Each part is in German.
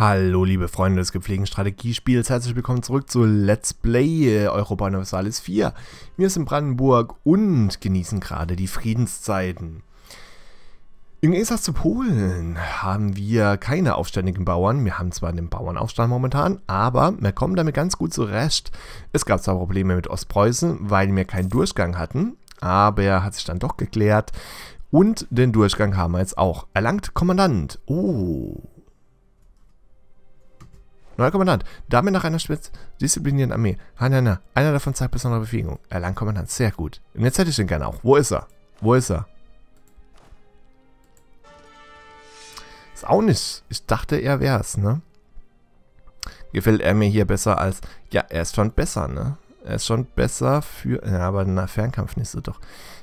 Hallo liebe Freunde des gepflegten Strategiespiels, herzlich willkommen zurück zu Let's Play Europa Universalis IV. Wir sind in Brandenburg und genießen gerade die Friedenszeiten. Im Gegensatz zu Polen haben wir keine aufständigen Bauern. Wir haben zwar einen Bauernaufstand momentan, aber wir kommen damit ganz gut zurecht. Es gab zwar Probleme mit Ostpreußen, weil wir keinen Durchgang hatten, aber hat sich dann doch geklärt. Und den Durchgang haben wir jetzt auch. Erlangt Kommandant. Oh... Neuer Kommandant. Damit nach einer disziplinieren Armee. Hanana. Einer davon zeigt besondere Befähigung. Erlangt Kommandant. Sehr gut. Und jetzt hätte ich den gerne auch. Wo ist er? Wo ist er? Ist auch nicht. Ich dachte, er wäre es, ne? Gefällt er mir hier besser als... Ja, er ist schon besser, ne? Er ist schon besser für... Ja, aber na, Fernkampf nicht so doch.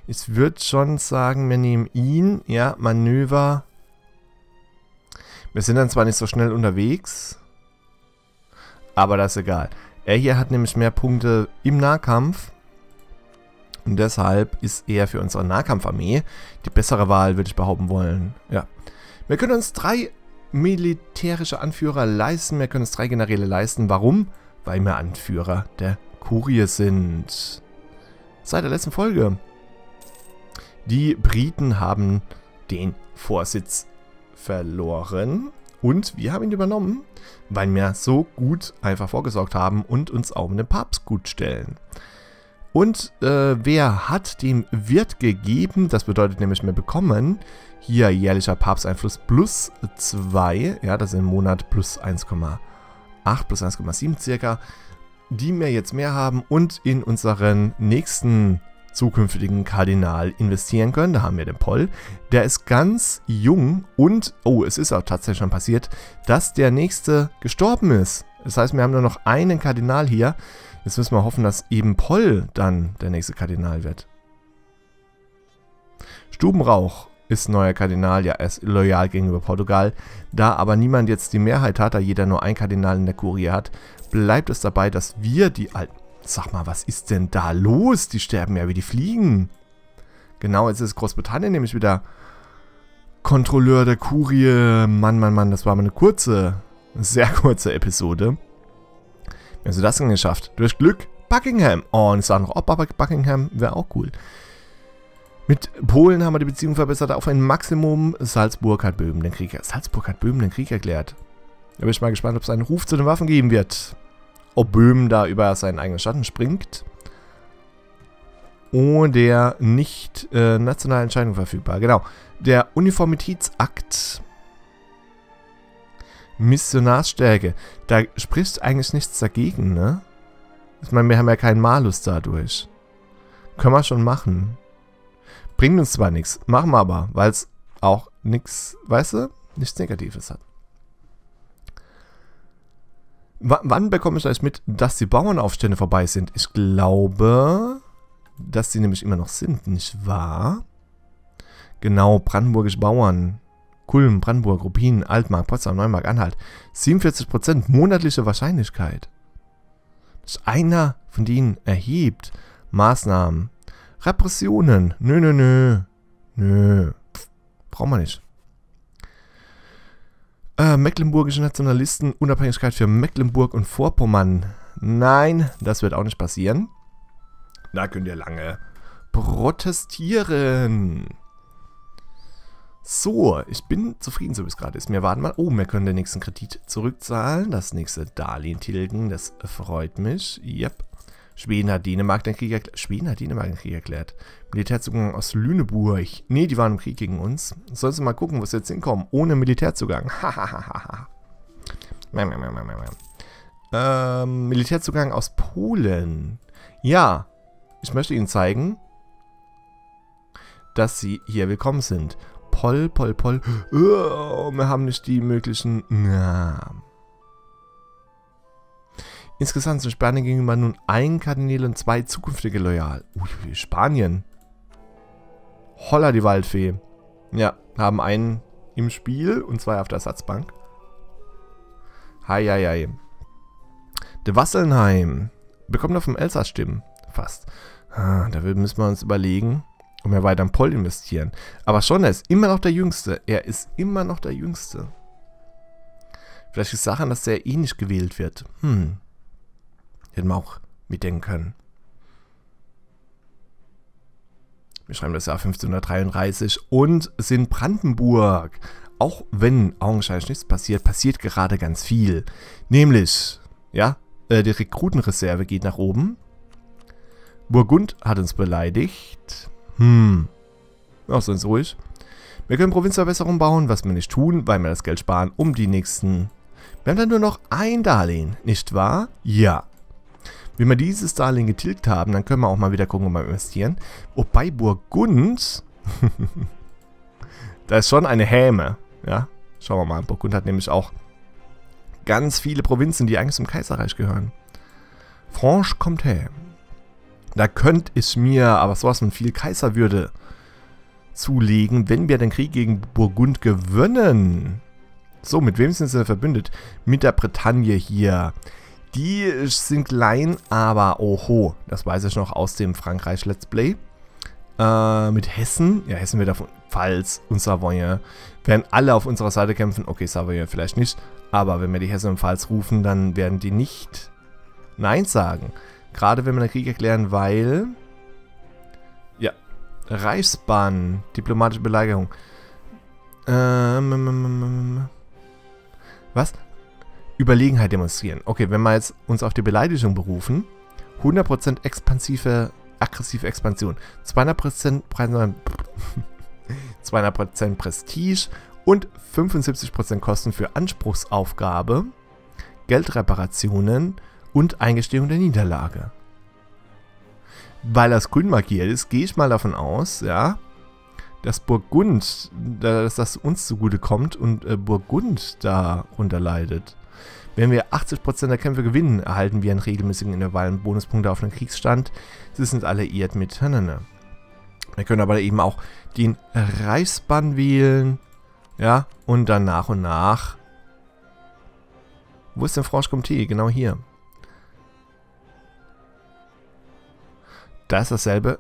Ich würde schon sagen, wir nehmen ihn. Ja, Manöver. Wir sind dann zwar nicht so schnell unterwegs... Aber das ist egal. Er hier hat nämlich mehr Punkte im Nahkampf. Und deshalb ist er für unsere Nahkampfarmee die bessere Wahl, würde ich behaupten wollen. Ja. Wir können uns 3 militärische Anführer leisten. Wir können uns 3 Generäle leisten. Warum? Weil wir Anführer der Kurie sind. Seit der letzten Folge. Die Briten haben den Vorsitz verloren. Und wir haben ihn übernommen, weil wir so gut einfach vorgesorgt haben und uns auch mit dem Papst gut stellen. Und wer hat dem Wirt gegeben, das bedeutet nämlich, wir bekommen hier jährlicher Papsteinfluss plus 2, ja, das ist im Monat plus 1,8, plus 1,7 circa, die wir jetzt mehr haben und in unseren nächsten zukünftigen Kardinal investieren können. Da haben wir den Poll. Der ist ganz jung und, oh, es ist auch tatsächlich schon passiert, dass der nächste gestorben ist. Das heißt, wir haben nur noch einen Kardinal hier. Jetzt müssen wir hoffen, dass eben Poll dann der nächste Kardinal wird. Stubenrauch ist neuer Kardinal. Ja, er ist loyal gegenüber Portugal. Da aber niemand jetzt die Mehrheit hat, da jeder nur einen Kardinal in der Kurie hat, bleibt es dabei, dass wir die alten... Sag mal, was ist denn da los? Die sterben ja wie die Fliegen. Genau, jetzt ist Großbritannien nämlich wieder Kontrolleur der Kurie. Mann, Mann, Mann, das war mal eine kurze, sehr kurze Episode. Wie hast du das denn geschafft? Durch Glück, Buckingham. Oh, und es war noch Opa Buckingham, wäre auch cool. Mit Polen haben wir die Beziehung verbessert auf ein Maximum. Salzburg hat Böhmen den Krieg erklärt. Salzburg hat Böhmen den Krieg erklärt. Da bin ich mal gespannt, ob es einen Ruf zu den Waffen geben wird. Ob Böhmen da über seinen eigenen Schatten springt. Und der nicht nationale Entscheidung verfügbar. Genau. Der Uniformitätsakt. Missionarsstärke. Da spricht eigentlich nichts dagegen, ne? Ich meine, wir haben ja keinen Malus dadurch. Können wir schon machen. Bringt uns zwar nichts. Machen wir aber, weil es auch nichts, weißt du, nichts Negatives hat. Wann bekomme ich das mit, dass die Bauernaufstände vorbei sind? Ich glaube, dass sie nämlich immer noch sind, nicht wahr? Genau, brandenburgische Bauern. Kulm, Brandenburg, Ruppin, Altmark, Potsdam, Neumark, Anhalt. 47% monatliche Wahrscheinlichkeit. Dass einer von denen erhebt. Maßnahmen. Repressionen. Nö, nö, nö. Nö. Brauchen wir nicht. Mecklenburgische Nationalisten, Unabhängigkeit für Mecklenburg und Vorpommern. Nein, das wird auch nicht passieren. Da könnt ihr lange protestieren. So, ich bin zufrieden, so wie es gerade ist. Wir warten mal. Oh, wir können den nächsten Kredit zurückzahlen. Das nächste Darlehen tilgen. Das freut mich. Yep. Schweden hat Dänemark den Krieg erklärt. Schweden hat Dänemark den Krieg erklärt. Militärzugang aus Lüneburg. Ne, die waren im Krieg gegen uns. Sollst du mal gucken, wo sie jetzt hinkommen. Ohne Militärzugang. Hahaha. Militärzugang aus Polen. Ja, ich möchte Ihnen zeigen, dass Sie hier willkommen sind. Poll, Poll, Poll. Oh, wir haben nicht die möglichen... Na... Insgesamt sind Spanien gegenüber nun ein Kardinal und 2 zukünftige loyal. Ui, Spanien. Holla die Waldfee. Ja, haben einen im Spiel und 2 auf der Ersatzbank. Hei, hei, hei. De Wasselnheim. Bekommt er vom Elsass Stimmen. Fast. Ah, da müssen wir uns überlegen, ob wir weiter in Poll investieren. Aber schon, er ist immer noch der Jüngste. Er ist immer noch der Jüngste. Vielleicht ist es Sache, dass der eh nicht gewählt wird. Hätten wir auch mitdenken können. Wir schreiben das Jahr 1533 und sind Brandenburg. Auch wenn augenscheinlich nichts passiert, passiert gerade ganz viel. Nämlich, ja, die Rekrutenreserve geht nach oben. Burgund hat uns beleidigt. Auch sonst ruhig. Wir können Provinzverbesserung bauen, was wir nicht tun, weil wir das Geld sparen, um die nächsten... Wir haben dann nur noch ein Darlehen, nicht wahr? Ja. Wenn wir dieses Darlehen getilgt haben, dann können wir auch mal wieder gucken, ob wir investieren. Wobei Burgund... da ist schon eine Häme. Ja, schauen wir mal. Burgund hat nämlich auch ganz viele Provinzen, die eigentlich zum Kaiserreich gehören. Franche-Comté. Da könnte ich mir aber sowas von viel Kaiserwürde zulegen, wenn wir den Krieg gegen Burgund gewinnen. So, mit wem sind sie verbündet? Mit der Bretagne hier. Die sind klein, aber oho. Das weiß ich noch aus dem Frankreich-Let's Play. Mit Hessen. Ja, Hessen wird davon. Pfalz und Savoyen werden alle auf unserer Seite kämpfen. Okay, Savoyen vielleicht nicht. Aber wenn wir die Hessen und Pfalz rufen, dann werden die nicht Nein sagen. Gerade wenn wir den Krieg erklären, weil... Ja. Reichsbahn. Diplomatische Belagerung. Was? Überlegenheit demonstrieren. Okay, wenn wir jetzt uns auf die Beleidigung berufen. 100% aggressive Expansion. 200% Preise... 200% Prestige und 75% Kosten für Anspruchsaufgabe, Geldreparationen und Eingestehung der Niederlage. Weil das grün markiert ist, gehe ich mal davon aus, ja, dass Burgund, dass das uns zugutekommt und Burgund darunter leidet. Wenn wir 80% der Kämpfe gewinnen, erhalten wir in regelmäßigen Intervallen Bonuspunkte auf den Kriegsstand. Sie sind alliiert miteinander. Wir können aber eben auch den Reichsbann wählen. Ja, und dann nach und nach. Wo ist denn Franche-Comté? Genau hier. Da ist dasselbe.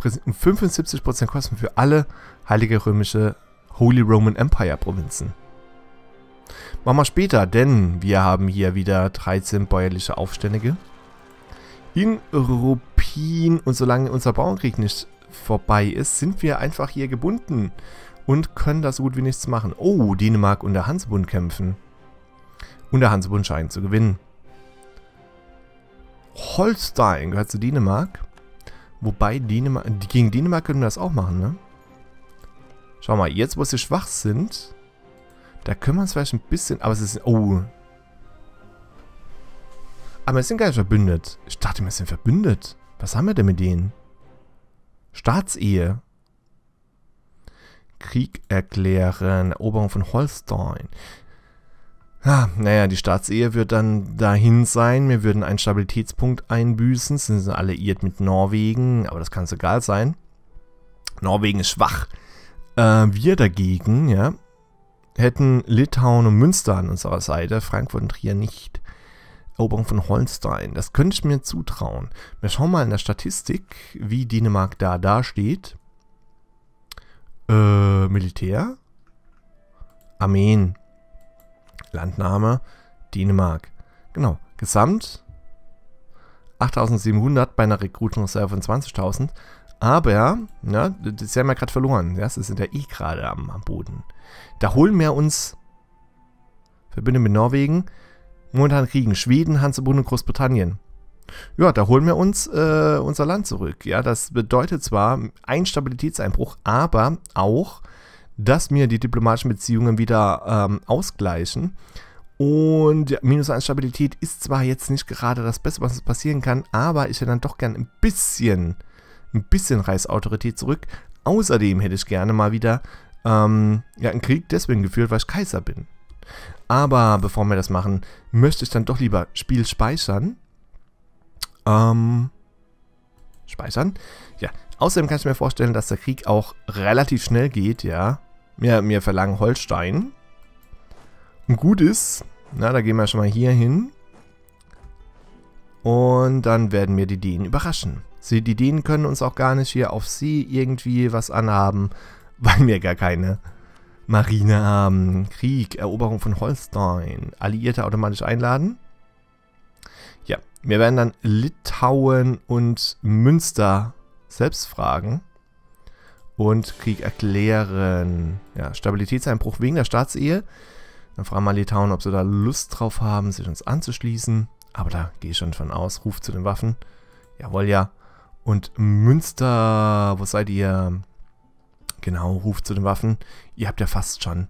75% Kosten für alle Heilige Römische Holy Roman Empire Provinzen. Machen wir später, denn wir haben hier wieder 13 bäuerliche Aufständige in Ruppin, und solange unser Bauernkrieg nicht vorbei ist, sind wir einfach hier gebunden und können da so gut wie nichts machen. Oh, Dänemark und der Hansbund kämpfen. Und der Hansbund scheint zu gewinnen. Holstein gehört zu Dänemark. Wobei Dänemark, gegen Dänemark können wir das auch machen, ne? Schau mal, jetzt wo sie schwach sind, da können wir uns vielleicht ein bisschen, aber es ist, oh... Aber wir sind gar nicht verbündet. Ich dachte, wir sind verbündet. Was haben wir denn mit denen? Staatsehe. Krieg erklären. Eroberung von Holstein. Ah, naja, die Staatsehe wird dann dahin sein. Wir würden einen Stabilitätspunkt einbüßen. Sind sie alliiert mit Norwegen. Aber das kann es egal sein. Norwegen ist schwach. Wir dagegen, ja, hätten Litauen und Münster an unserer Seite. Frankfurt und Trier nicht. Eroberung von Holstein. Das könnte ich mir zutrauen. Wir schauen mal in der Statistik, wie Dänemark da dasteht. Militär. Armeen. Landname. Dänemark. Genau. Gesamt 8.700 bei einer Rekrutenreserve von 20.000. Aber, ja, das haben wir gerade verloren. Das sind ja eh gerade am Boden. Da holen wir uns Verbünde mit Norwegen. Momentan kriegen Schweden, Hansbund und Großbritannien. Ja, da holen wir uns unser Land zurück. Ja, das bedeutet zwar einen Stabilitätseinbruch, aber auch, dass wir die diplomatischen Beziehungen wieder ausgleichen. Und ja, minus 1 Stabilität ist zwar jetzt nicht gerade das Beste, was uns passieren kann, aber ich hätte dann doch gern ein bisschen Reichsautorität zurück. Außerdem hätte ich gerne mal wieder ja, einen Krieg deswegen geführt, weil ich Kaiser bin. Aber bevor wir das machen, möchte ich dann doch lieber Spiel speichern. Speichern? Ja, außerdem kann ich mir vorstellen, dass der Krieg auch relativ schnell geht, ja. Wir verlangen Holstein. Und gut ist, na, da gehen wir schon mal hier hin. Und dann werden wir die Dänen überraschen. Die Dänen können uns auch gar nicht hier auf See irgendwie was anhaben, weil wir gar keine Marine haben. Krieg, Eroberung von Holstein. Alliierte automatisch einladen. Ja, wir werden dann Litauen und Münster selbst fragen. Und Krieg erklären. Ja, Stabilitätseinbruch wegen der Staatsehe. Dann fragen wir mal Litauen, ob sie da Lust drauf haben, sich uns anzuschließen. Aber da gehe ich schon von aus. Ruf zu den Waffen. Jawohl, ja. Und Münster, wo seid ihr? Genau, Ruf zu den Waffen. Ihr habt ja fast schon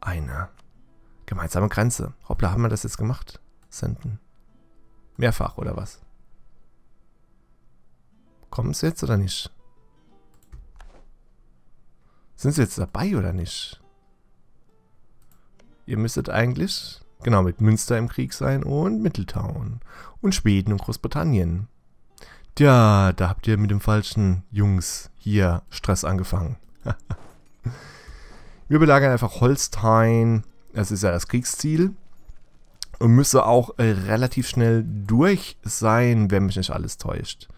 eine gemeinsame Grenze. Hoppla, haben wir das jetzt gemacht? Senden. Mehrfach, oder was? Kommen sie jetzt oder nicht? Sind sie jetzt dabei oder nicht? Ihr müsstet eigentlich, genau, mit Münster im Krieg sein und mit Litauen und Schweden und Großbritannien. Tja, da habt ihr mit dem falschen Jungs hier Stress angefangen. Wir belagern einfach Holstein, das ist ja das Kriegsziel. Und müsste auch relativ schnell durch sein, wenn mich nicht alles täuscht.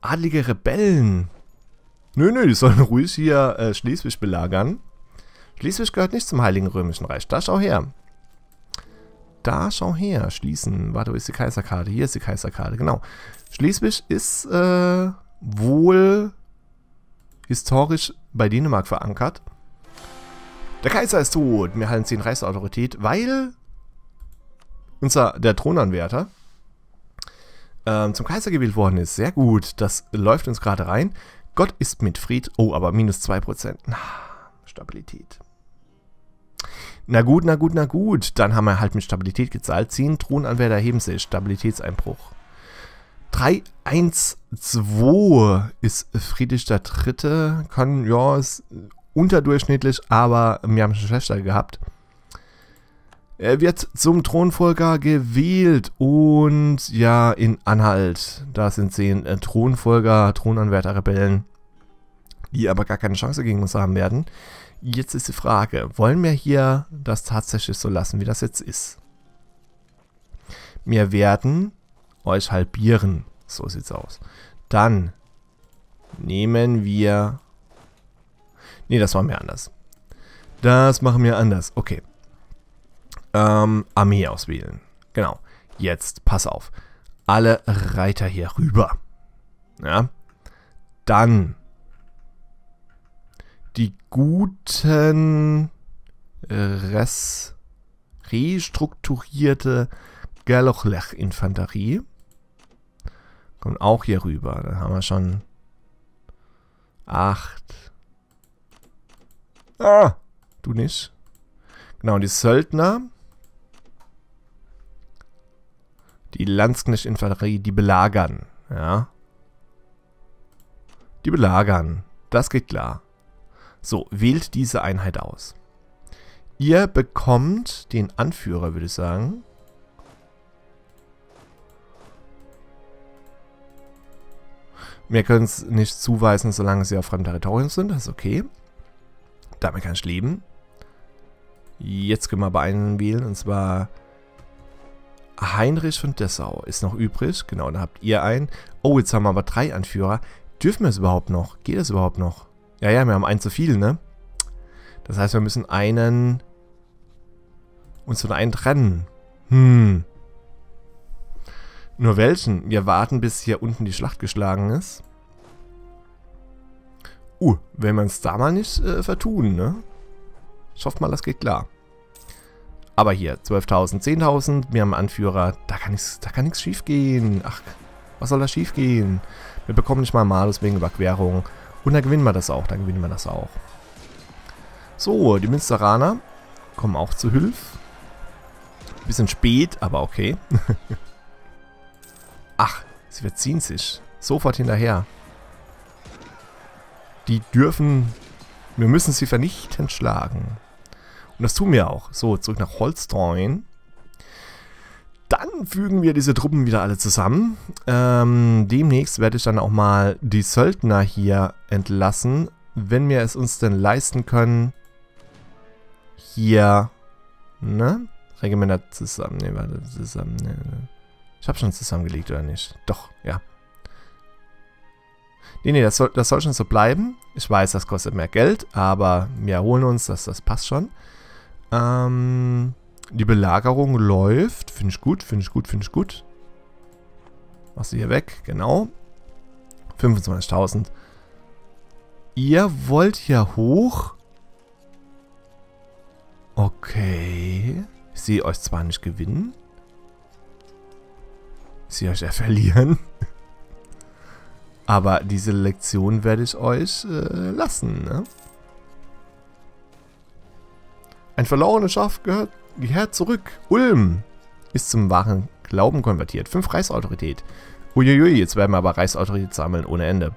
Adlige Rebellen. Nö, die sollen ruhig hier Schleswig belagern. Schleswig gehört nicht zum Heiligen Römischen Reich. Da schau her. Da schau her. Schließen. Warte, wo ist die Kaiserkarte? Hier ist die Kaiserkarte, genau. Schleswig ist wohl historisch bei Dänemark verankert. Der Kaiser ist tot. Wir halten sie in Reichsautorität, weil der Thronanwärter zum Kaiser gewählt worden ist. Sehr gut. Das läuft uns gerade rein. Gott ist mit Fried. Oh, aber minus 2%. Stabilität. Na gut. Dann haben wir halt mit Stabilität gezahlt. 10 Thronanwärter erheben sich. Stabilitätseinbruch. 312 ist Friedrich III. Kann, ja, ist unterdurchschnittlich, aber wir haben schon schlechter gehabt. Er wird zum Thronfolger gewählt und ja, in Anhalt. Da sind 10 Thronfolger, Thronanwärter, Rebellen, die aber gar keine Chance gegen uns haben werden. Jetzt ist die Frage, wollen wir hier das tatsächlich so lassen, wie das jetzt ist? Wir werden euch halbieren. So sieht's aus. Dann nehmen wir... Nee, das machen wir anders. Das machen wir anders. Okay. Armee auswählen. Genau. Jetzt, pass auf. Alle Reiter hier rüber. Ja. Dann die guten restrukturierte Galochlech-Infanterie. Kommt auch hier rüber. Dann haben wir schon 8. Ah, du nicht. Genau, die Söldner. Die Landsknecht-Infanterie, die belagern. Ja. Die belagern. Das geht klar. So, wählt diese Einheit aus. Ihr bekommt den Anführer, würde ich sagen. Wir können es nicht zuweisen, solange sie auf fremdem Territorium sind. Das ist okay. Damit kann ich leben. Jetzt können wir aber einen wählen. Und zwar Heinrich von Dessau ist noch übrig. Genau, da habt ihr einen. Oh, jetzt haben wir aber 3 Anführer. Dürfen wir es überhaupt noch? Geht es überhaupt noch? Ja, wir haben einen zu viel, ne? Das heißt, wir müssen uns von einem trennen. Nur welchen? Wir warten, bis hier unten die Schlacht geschlagen ist. Wenn wir uns da mal nicht vertun, ne? Ich hoffe mal, das geht klar. Aber hier, 12.000, 10.000, wir haben einen Anführer. Da kann nichts schief gehen. Ach, was soll da schief gehen? Wir bekommen nicht mal Malus wegen Überquerung. Und dann gewinnen wir das auch, So, die Münsteraner kommen auch zu Hilfe. Bisschen spät, aber okay. Ach, sie verziehen sich. Sofort hinterher. Wir müssen sie vernichtend schlagen. Und das tun wir auch. So, zurück nach Holstein. Dann fügen wir diese Truppen wieder alle zusammen. Demnächst werde ich dann auch mal die Söldner hier entlassen, wenn wir es uns denn leisten können. Hier, ne? Regimenter zusammen. Ne, warte, zusammen. Ne. Ich habe schon zusammengelegt, oder nicht? Doch, ja. Nee, das soll schon so bleiben. Ich weiß, das kostet mehr Geld, aber wir erholen uns, das passt schon. Die Belagerung läuft. Finde ich gut, finde ich gut, finde ich gut. Machst du hier weg, genau. 25.000. Ihr wollt hier hoch? Okay. Ich sehe euch zwar nicht gewinnen. Ich sehe euch ja verlieren. Aber diese Lektion werde ich euch lassen, ne? Ein verlorenes Schaf gehört zurück. Ulm ist zum wahren Glauben konvertiert. 5 Reichsautorität. Uiuiui, jetzt werden wir aber Reichsautorität sammeln ohne Ende.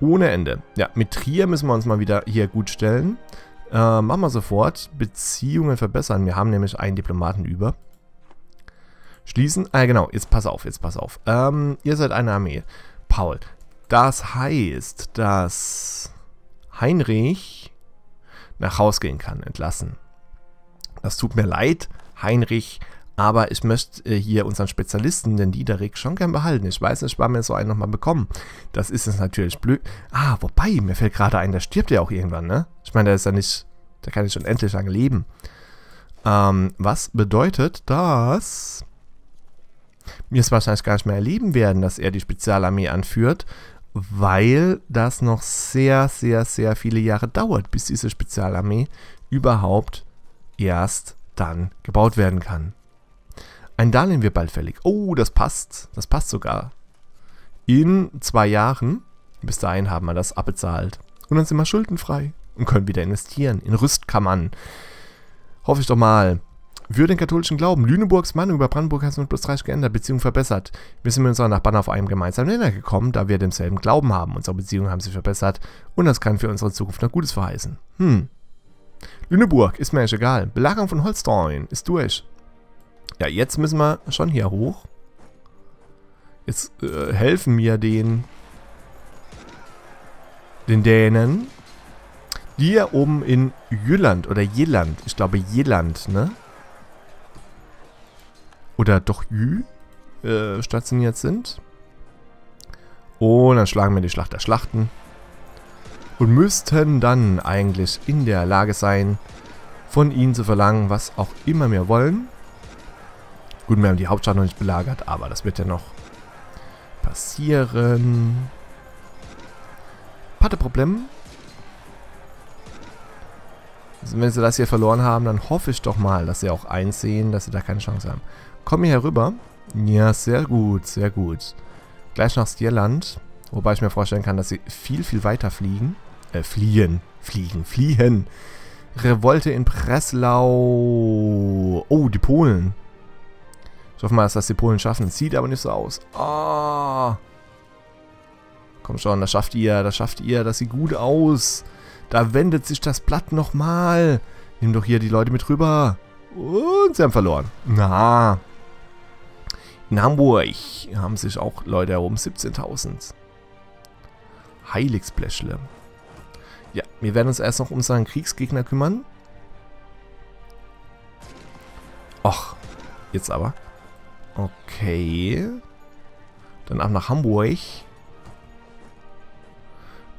Ohne Ende. Ja, mit Trier müssen wir uns mal wieder hier gut stellen. Machen wir sofort. Beziehungen verbessern. Wir haben nämlich einen Diplomaten über. Schließen. Ah, genau. Jetzt pass auf, jetzt pass auf. Ihr seid eine Armee. Paul. Das heißt, dass Heinrich nach Haus gehen kann, entlassen. Das tut mir leid, Heinrich, aber ich möchte hier unseren Spezialisten, den Diederik, schon gern behalten. Ich weiß nicht, wann wir so einen nochmal bekommen. Das ist es natürlich blöd. Ah, wobei, mir fällt gerade ein, der stirbt ja auch irgendwann, ne? Ich meine, der ist ja nicht, der kann nicht unendlich lange leben. Was bedeutet, dass wir es wahrscheinlich gar nicht mehr erleben werden, dass er die Spezialarmee anführt, weil das noch sehr, sehr, sehr viele Jahre dauert, bis diese Spezialarmee überhaupt erst dann gebaut werden kann. Ein Darlehen wird bald fällig. Oh, das passt. Das passt sogar. In 2 Jahren, bis dahin haben wir das abbezahlt. Und dann sind wir schuldenfrei und können wieder investieren in Rüstkammern. Hoffe ich doch mal. Für den katholischen Glauben. Lüneburgs Meinung über Brandenburg hat sich mit +30 geändert, Beziehung verbessert. Wir sind mit unseren Nachbarn auf einem gemeinsamen Nenner gekommen, da wir denselben Glauben haben. Unsere Beziehungen haben sich verbessert und das kann für unsere Zukunft noch Gutes verheißen. Lüneburg ist mir echt egal. Belagerung von Holstein ist durch. Ja, jetzt müssen wir schon hier hoch. Jetzt helfen mir den Dänen. Die hier oben in Jylland oder Jelland. Ich glaube Jelland, ne? Oder doch Jü stationiert sind. Und dann schlagen wir die Schlacht der Schlachten. Und müssten dann eigentlich in der Lage sein, von ihnen zu verlangen, was auch immer wir wollen. Gut, wir haben die Hauptstadt noch nicht belagert, aber das wird ja noch passieren. Patte-Problem. Also wenn sie das hier verloren haben, dann hoffe ich doch mal, dass sie auch einsehen, dass sie da keine Chance haben. Komm hier rüber. Ja, sehr gut, sehr gut. Gleich nach Irland. Wobei ich mir vorstellen kann, dass sie viel, viel weiter fliegen. Fliehen. Revolte in Breslau. Oh, die Polen. Ich hoffe mal, dass das die Polen schaffen. Sieht aber nicht so aus. Ah. Komm schon, das schafft ihr. Das sieht gut aus. Da wendet sich das Blatt nochmal. Nimm doch hier die Leute mit rüber. Und sie haben verloren. Na. In Hamburg haben sich auch Leute herum. 17.000. Heiligsblechle. Ja, wir werden uns erst noch um unseren Kriegsgegner kümmern. Och, jetzt aber. Okay. Dann ab nach Hamburg.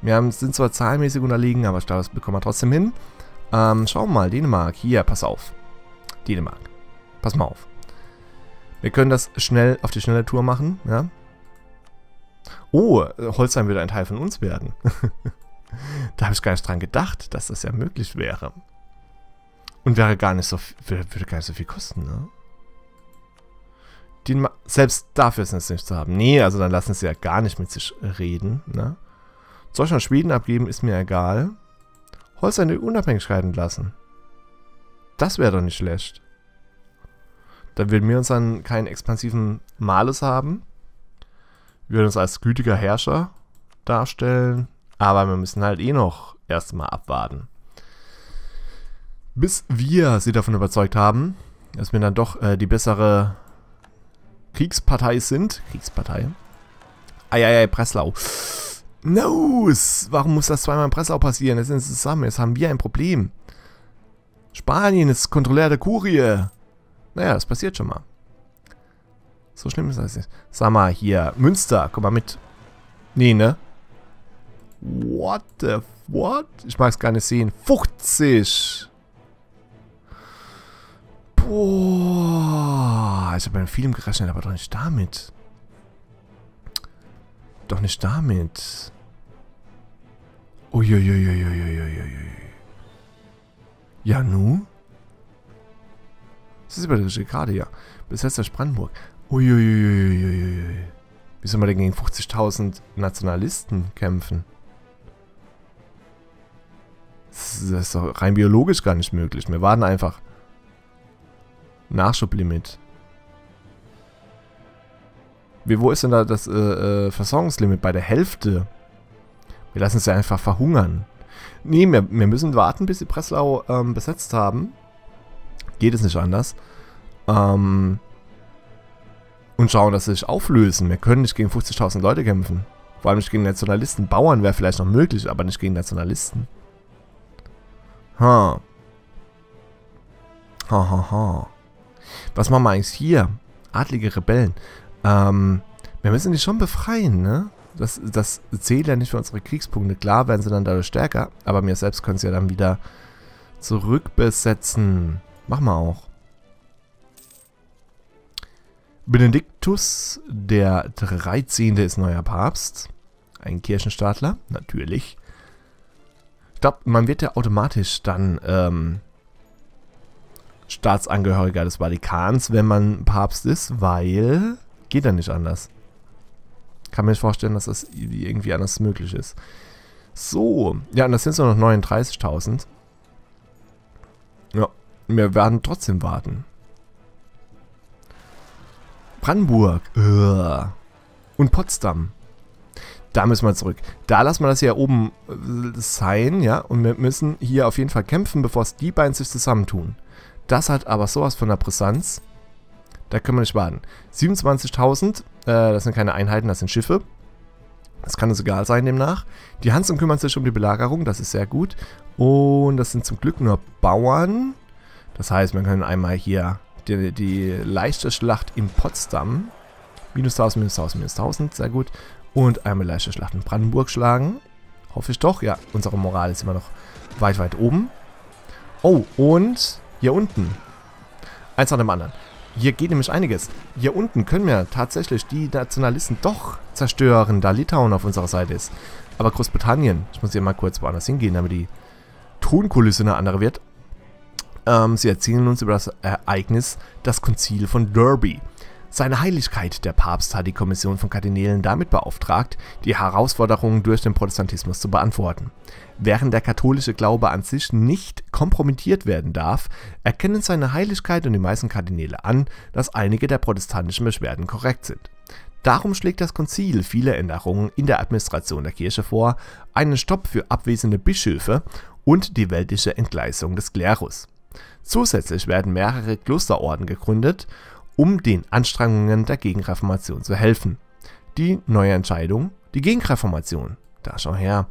Wir sind zwar zahlenmäßig unterlegen, aber ich glaube, das bekommen wir trotzdem hin. Schauen wir mal, Dänemark. Hier, pass auf. Dänemark. Pass mal auf. Wir können das schnell auf die schnelle Tour machen, ja? Oh, Holstein würde ein Teil von uns werden. Da habe ich gar nicht dran gedacht, dass das ja möglich wäre. Und wäre gar nicht so viel, würde gar nicht so viel kosten, ne? Dänemark, selbst dafür sind es nicht zu haben. Nee, also dann lassen sie ja gar nicht mit sich reden, ne? Soll ich nach Schweden abgeben, ist mir egal. Holstein die Unabhängigkeit entlassen. Das wäre doch nicht schlecht. Dann würden wir uns dann keinen expansiven Malus haben. Wir würden uns als gütiger Herrscher darstellen. Aber wir müssen halt eh noch erstmal abwarten. Bis wir sie davon überzeugt haben, dass wir dann doch die bessere Kriegspartei sind. Kriegspartei. Eieiei, Breslau. No! Warum muss das zweimal in Breslau passieren? Jetzt sind sie zusammen, jetzt haben wir ein Problem. Spanien ist Kontrolleur der Kurie. Naja, das passiert schon mal. So schlimm ist das nicht. Sag mal, hier, Münster, komm mal mit. Nee, ne? What the what? Ich mag es gar nicht sehen. 50! Boah! Ich habe beim Film gerechnet, aber doch nicht damit. Doch nicht damit. Uiuiuiuiuiuiui. Ja, nu? Das ist über die richtige Karte, ja. Besetzer Brandenburg. Uiuiuiuiuiui. Wie soll man denn gegen 50.000 Nationalisten kämpfen? Das ist doch rein biologisch gar nicht möglich. Wir warten einfach. Nachschublimit. Wie, wo ist denn da das Versorgungslimit? Bei der Hälfte. Wir lassen es ja einfach verhungern. Nee, wir müssen warten, bis sie Breslau besetzt haben. Geht es nicht anders. Und schauen, dass sie sich auflösen. Wir können nicht gegen 50.000 Leute kämpfen. Vor allem nicht gegen Nationalisten. Bauern wäre vielleicht noch möglich, aber nicht gegen Nationalisten. Ha. Ha, ha, ha. Was machen wir eigentlich hier? Adlige Rebellen. Wir müssen die schon befreien, ne? Das zählt ja nicht für unsere Kriegspunkte. Klar werden sie dann dadurch stärker, aber wir selbst können sie ja dann wieder zurückbesetzen. Machen wir auch. Benediktus der 13. ist neuer Papst. Ein Kirchenstaatler, natürlich. Ich glaube, man wird ja automatisch dann Staatsangehöriger des Vatikans, wenn man Papst ist, weil... Geht ja nicht anders. Kann mir nicht vorstellen, dass das irgendwie anders möglich ist. So. Ja, und das sind nur noch 39.000. Ja, wir werden trotzdem warten. Brandenburg. Und Potsdam. Da müssen wir zurück. Da lassen wir das hier oben sein, ja. Und wir müssen hier auf jeden Fall kämpfen, bevor es die beiden sich zusammentun. Das hat aber sowas von der Brisanz. Da können wir nicht warten. 27.000, das sind keine Einheiten, das sind Schiffe. Das kann uns egal sein demnach. Die Hansen kümmern sich um die Belagerung, das ist sehr gut. Und das sind zum Glück nur Bauern. Das heißt, wir können einmal hier die leichte Schlacht in Potsdam. Minus 1.000, minus 1.000, minus 1.000, sehr gut. Und einmal leichte Schlacht in Brandenburg schlagen. Hoffe ich doch. Ja, unsere Moral ist immer noch weit, weit oben. Oh, und hier unten. Eins nach dem anderen. Hier geht nämlich einiges. Hier unten können wir tatsächlich die Nationalisten doch zerstören, da Litauen auf unserer Seite ist. Aber Großbritannien, ich muss hier mal kurz woanders hingehen, damit die Tonkulisse eine andere wird. Sie erzählen uns über das Ereignis, das Konzil von Derby. Seine Heiligkeit, der Papst, hat die Kommission von Kardinälen damit beauftragt, die Herausforderungen durch den Protestantismus zu beantworten. Während der katholische Glaube an sich nicht kompromittiert werden darf, erkennen seine Heiligkeit und die meisten Kardinäle an, dass einige der protestantischen Beschwerden korrekt sind. Darum schlägt das Konzil viele Änderungen in der Administration der Kirche vor, einen Stopp für abwesende Bischöfe und die weltliche Entgleisung des Klerus. Zusätzlich werden mehrere Klosterorden gegründet, um den Anstrengungen der Gegenreformation zu helfen. Die neue Entscheidung, die Gegenreformation. Da schau her.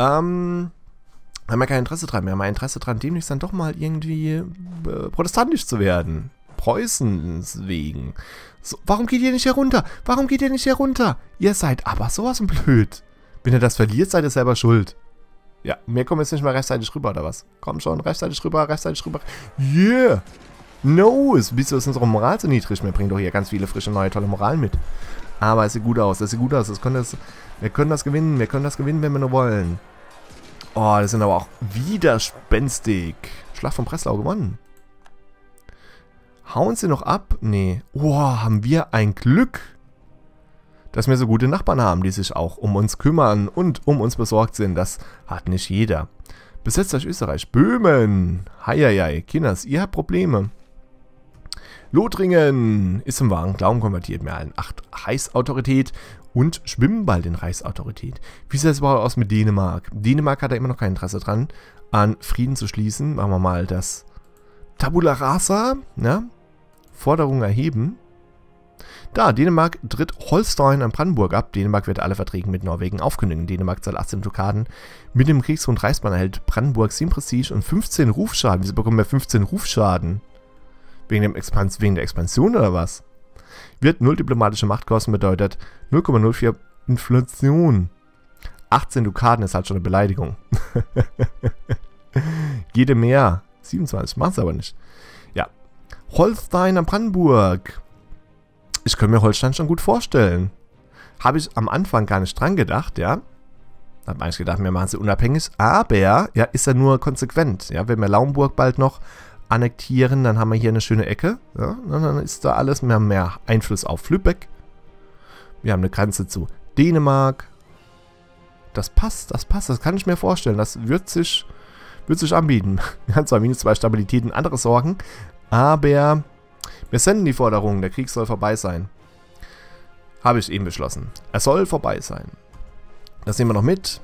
Haben wir kein Interesse dran. Wir haben ein Interesse dran, demnächst dann doch mal irgendwie protestantisch zu werden. Preußens wegen. So, warum geht ihr nicht herunter? Warum geht ihr nicht herunter? Ihr seid aber sowas von blöd. Wenn ihr das verliert, seid ihr selber schuld. Ja, wir kommen jetzt nicht mal rechtzeitig rüber, oder was? Komm schon, rechtzeitig rüber, rechtzeitig rüber. Yeah! No, wieso ist unsere Moral so niedrig? Wir bringen doch hier ganz viele frische, neue, tolle Moralen mit. Aber es sieht gut aus, es sieht gut aus. Wir können das gewinnen, wir können das gewinnen, wenn wir nur wollen. Oh, das sind aber auch widerspenstig. Schlacht von Breslau gewonnen. Hauen sie noch ab? Nee. Oh, haben wir ein Glück, dass wir so gute Nachbarn haben, die sich auch um uns kümmern und um uns besorgt sind. Das hat nicht jeder. Besetzt euch Österreich. Böhmen. Heieiei, Kinders, ihr habt Probleme. Lothringen ist im wahren Glauben konvertiert. Mehr allen 8 Reichsautorität und schwimmen bald in Reichsautorität. Wie sieht es überhaupt aus mit Dänemark? Dänemark hat da immer noch kein Interesse dran, an Frieden zu schließen. Machen wir mal das Tabula Rasa. Ja? Forderung erheben. Da, Dänemark tritt Holstein an Brandenburg ab. Dänemark wird alle Verträge mit Norwegen aufkündigen. Dänemark zahlt 18 Dukaten. Mit dem Kriegsgrund Reichsbahn erhält Brandenburg 7 Prestige und 15 Rufschaden. Wieso bekommen wir 15 Rufschaden? Wegen der Expansion oder was? Wird 0 diplomatische Macht kosten bedeutet 0,04 Inflation. 18 Dukaten ist halt schon eine Beleidigung. Jede mehr. 27, macht's aber nicht. Ja. Holstein am Brandenburg. Ich könnte mir Holstein schon gut vorstellen. Habe ich am Anfang gar nicht dran gedacht, ja. Habe eigentlich gedacht, wir machen sie unabhängig. Aber, ja, ist ja nur konsequent. Ja, wenn wir Lauenburg bald noch annektieren, dann haben wir hier eine schöne Ecke. Ja, dann ist da alles. Wir haben mehr Einfluss auf Lübeck. Wir haben eine Grenze zu Dänemark. Das passt, das passt. Das kann ich mir vorstellen. Das wird sich anbieten. Wir haben zwar minus 2 Stabilität und andere Sorgen, aber wir senden die Forderung. Der Krieg soll vorbei sein. Habe ich eben beschlossen. Er soll vorbei sein. Das nehmen wir noch mit.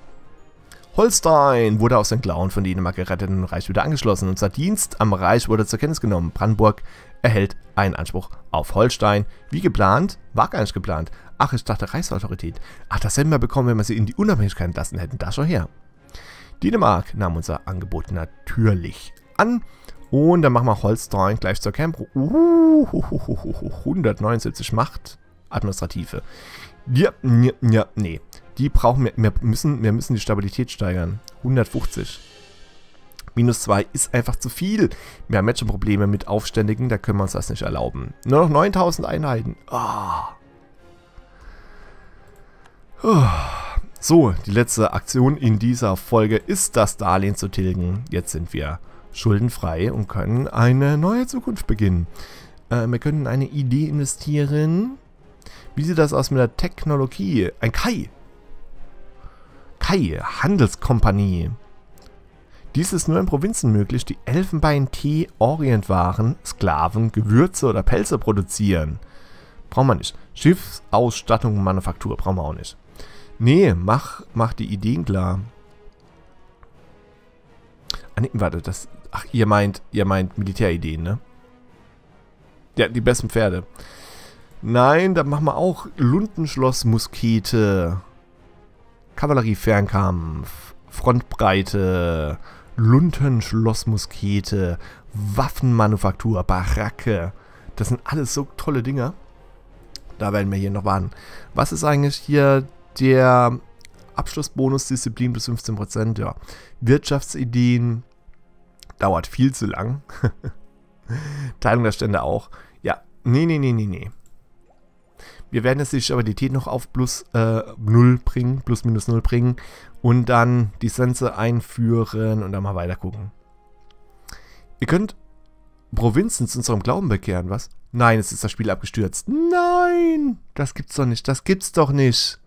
Holstein wurde aus den Klauen von Dänemark gerettet und dem Reich wieder angeschlossen. Unser Dienst am Reich wurde zur Kenntnis genommen. Brandenburg erhält einen Anspruch auf Holstein. Wie geplant? War gar nicht geplant. Ach, ich dachte Reichsautorität. Ach, das hätten wir bekommen, wenn wir sie in die Unabhängigkeit entlassen hätten. Da schon her. Dänemark nahm unser Angebot natürlich an. Und dann machen wir Holstein gleich zur Camp. 179 Macht. Administrative. Ja, ja, nee. Die brauchen wir. Wir müssen die Stabilität steigern. 150. Minus 2 ist einfach zu viel. Wir haben jetzt schon Probleme mit Aufständigen. Da können wir uns das nicht erlauben. Nur noch 9000 Einheiten. Oh. Oh. So, die letzte Aktion in dieser Folge ist das Darlehen zu tilgen. Jetzt sind wir schuldenfrei und können eine neue Zukunft beginnen. Wir können in eine Idee investieren. Wie sieht das aus mit der Technologie? Ein Kai. Kai, Handelskompanie. Dies ist nur in Provinzen möglich, die Elfenbein, Tee, Orientwaren, Sklaven, Gewürze oder Pelze produzieren. Brauchen wir nicht. Schiffsausstattung, Manufaktur brauchen wir auch nicht. Nee, mach die Ideen klar. Ah, nee, warte, das... Ach, ihr meint Militärideen, ne? Ja, die besten Pferde. Nein, da machen wir auch Lundenschlossmuskete, Kavalleriefernkampf, Frontbreite, Lundenschlossmuskete, Waffenmanufaktur, Baracke. Das sind alles so tolle Dinger. Da werden wir hier noch warten. Was ist eigentlich hier der Abschlussbonus, Disziplin bis 15%? Ja, Wirtschaftsideen dauert viel zu lang. Teilung der Stände auch. Ja, nee. Wir werden jetzt die Stabilität noch auf plus 0 bringen, plus minus 0 bringen und dann die Sense einführen und dann mal weiter gucken. Ihr könnt Provinzen zu unserem Glauben bekehren, was? Nein, es ist das Spiel abgestürzt. Nein, das gibt's doch nicht, das gibt's doch nicht.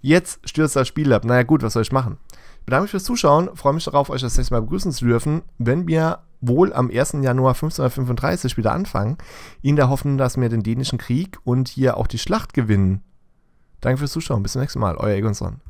Jetzt stürzt das Spiel ab. Naja gut, was soll ich machen? Ich bedanke mich fürs Zuschauen, freue mich darauf, euch das nächste Mal begrüßen zu dürfen, wenn wir wohl am 1. Januar 1535 wieder anfangen, in der Hoffnung, dass wir den Dänischen Krieg und hier auch die Schlacht gewinnen. Danke fürs Zuschauen, bis zum nächsten Mal, euer Egonson.